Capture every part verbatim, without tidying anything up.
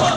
Let's go.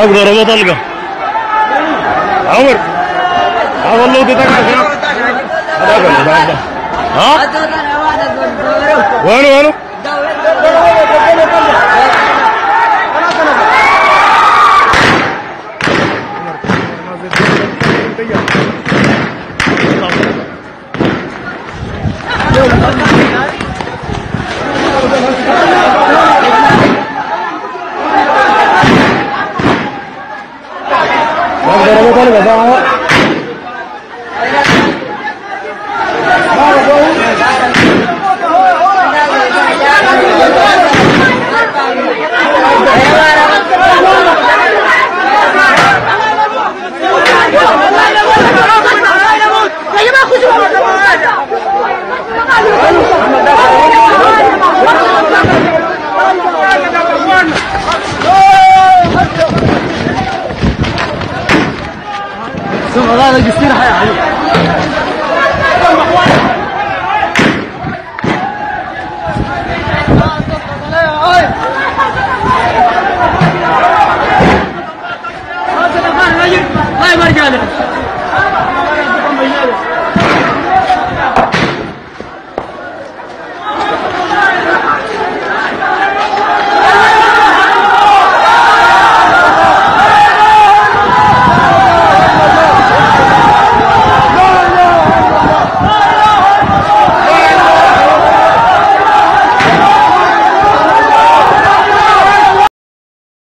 شباب ضربه طلقه. عمر هذا اللوطي تقعد ها؟ وينه وينه؟